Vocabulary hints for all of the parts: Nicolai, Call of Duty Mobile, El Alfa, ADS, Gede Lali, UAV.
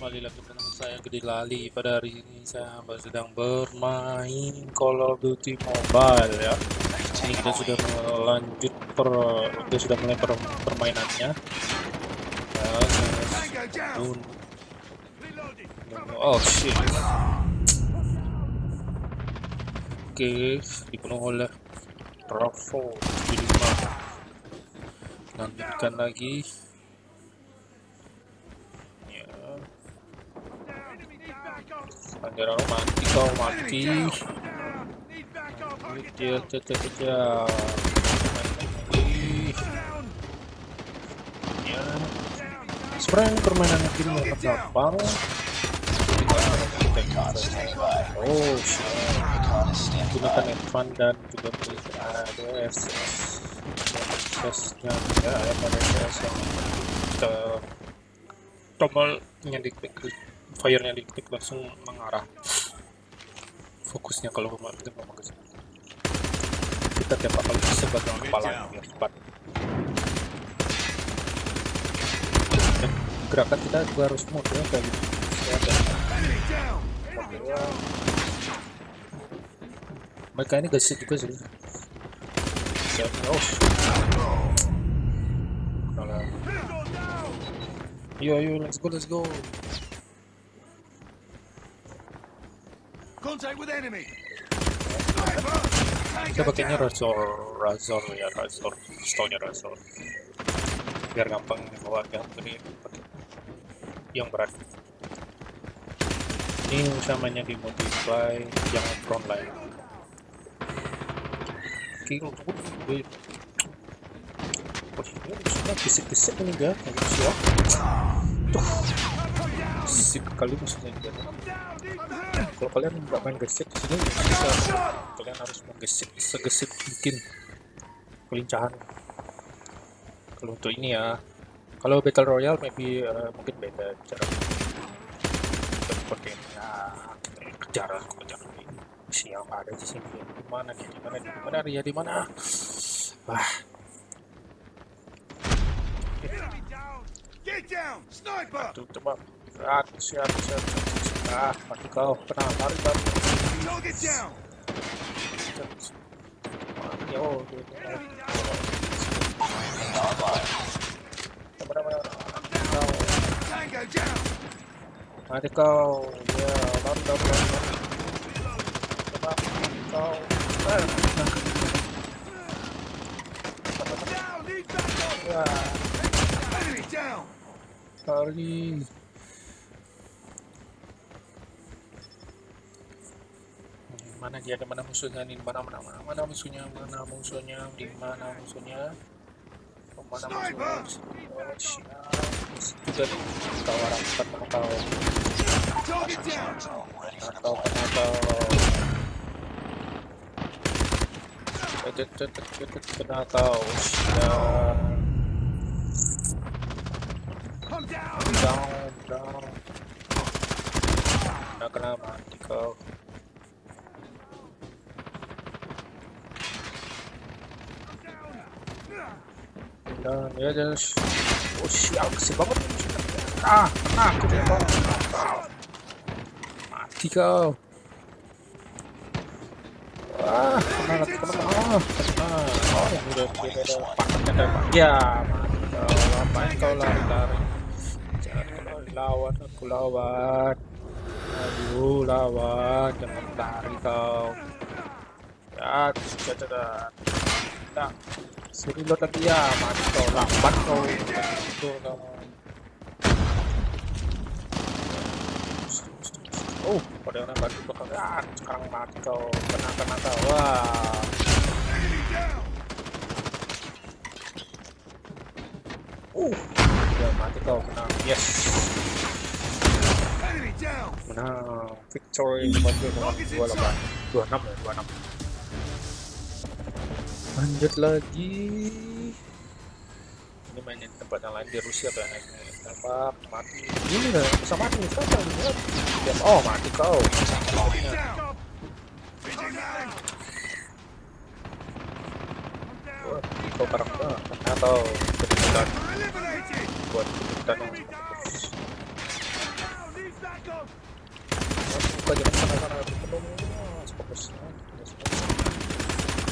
Kembali lagi bersama saya Kedilali. Pada hari ini saya sedang bermain Call of Duty Mobile ya. Ini kita sudah lanjut kita sudah mulai permainannya. Oh shit. Oke, dipenuh oleh trafo. Lanjutkan lagi. Bandera mati, kau mati. Kejar. Ya. Sekarang permainan ini mau gampang. Oh, gunakan F1 dan juga pilih ADS. ADS-nya ya, ADS yang tombolnya diklik. Fire-nya diklik langsung mengarah fokusnya kalau kemarin itu memang kesini. Kita tiap kali sebat dengan kepala yang cepat. Dan gerakan kita juga harus mode ya kayak gitu. Mereka ini gesit juga sih. Yo, let's go. Kita pakainya razor, pistolnya razor biar gampang keluarga ini yang berat. Ini utamanya di modify yang frontline. Kilo tuh gue sudah bisik-bisik ini gak siap bisik kali musuhnya juga. Kalau kalian nggak main gesit di sini, kalian harus menggesit segesit mungkin kelincahan. Kalau untuk ini ya, kalau battle royale maybe mungkin beda cara. Seperti nah, kejar ini. Siapa ada di sini? Di mana Ria? Di mana? Wah. Tuh coba. Siap. Ah, mati kau, tenang, lari baru. Lari. Mana dia ada mana musuhnya dan ya guys, oh siap banget. Mati kau. Wah, kau lawan. Aduh, lawan, jangan lari kau. Ya, suruh lo tadi ya, mati kau, lambat kau. Oh, pada orang baru bakal sekarang mati kau, kena kau. Wah. Mati kau, menang. Yes. Menang. Victory 26. Lanjut lagi. Ini main di tempat yang lain di Rusia banyak. Tembak mati. Ini lah bisa mati. Oh mati kau. Kau karakter atau buat Lanjut.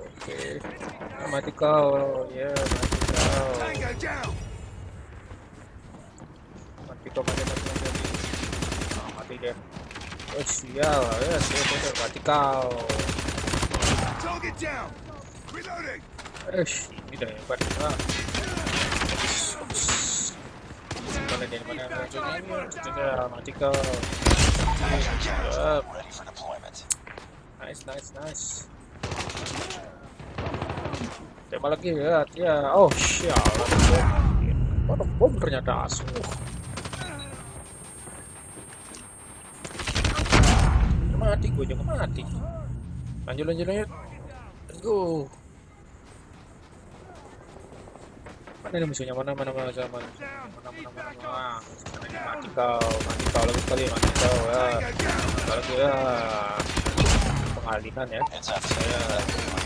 Oke. Mati kau. Ya, mati kau. Mati dia. Oh, sial. Ya, mati kau. Ini dah yang paling mati kau. Nice. Tembak lagi ya, oh sial. Bom ternyata asuh. Mati gue juga mati. Lanjut. Let's go. Mana ini musuhnya? Mana. Mati kau lagi sekali, mati kau ya. Kalau dia pengalihan ya. Saya penyerang,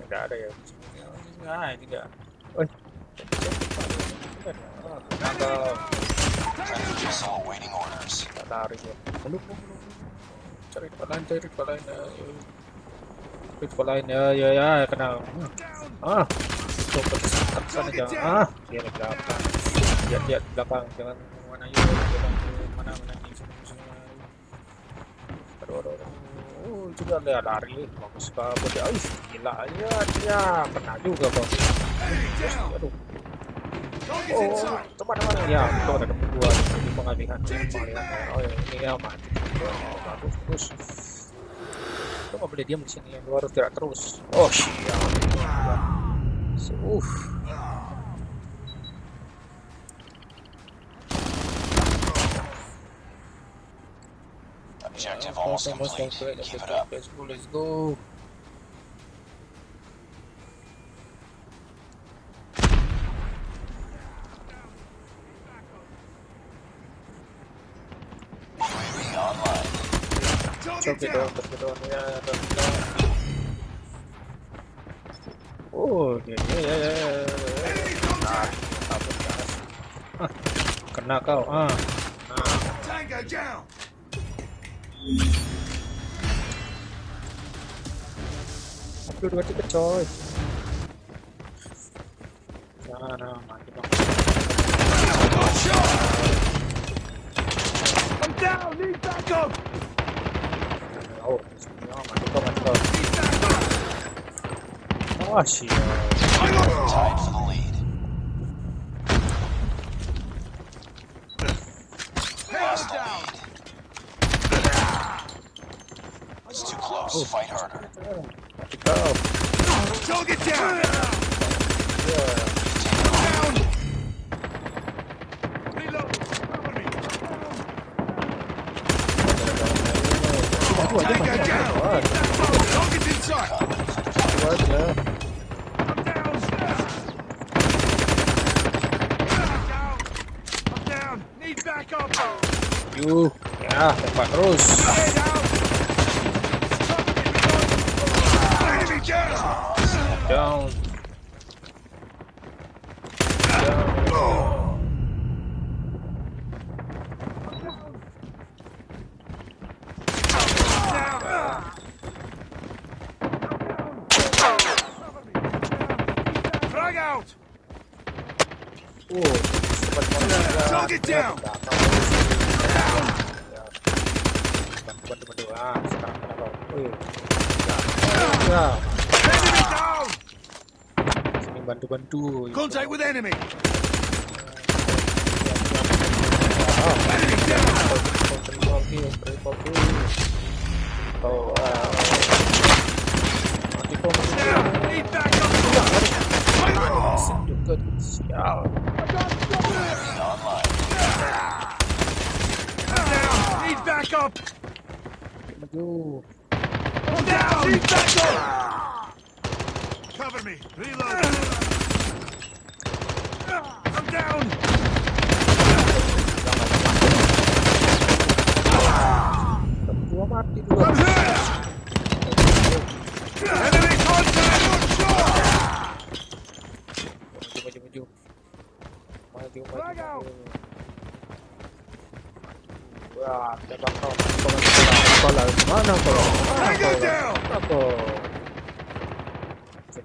Tidak ada ya. Nah, ini dia. Oi. Tarik ya. Cari pelayan ya. Kena. Lihat belakang, jangan mana yuk, mana di sana. Juga dia lari, bagus banget. Gila ya dia, kena juga bang. Aduh. Teman-teman ya, itu ada kedua di pengalihan. Ini ya mati. Terus. Lo nggak boleh diam di sini, lo harus gerak terus. Oh sial. Objective almost complete. Keep it up. Let's go. UAV online. Chop it down. Oh, ya. Kena kau. Dua tiga coy. Nah, mati bang. I'm down, need backup. Mati kau. Tied for the lead. Lost the lead. It's too close. Fight harder. Target down. Reload. Ya, tempat terus. Down. Frag out. Target down. Padu. Ah, sekarang kena kau. Ya. Sini bantu. Contact with enemy. Up. Go. Oh, down. He's back up. Cover me. Reload. I'm down. I'm here. Enemy contact. Flag out. Ah, te pasó con la hermana, pero gue harus ada.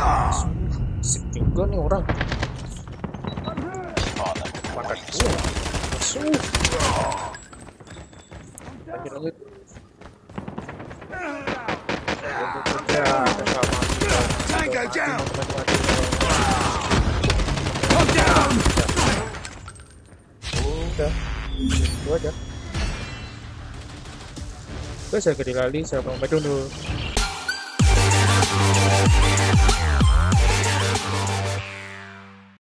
Oh. Sip juga nih orang. Udah. Saya gede lali, saya mau dulu.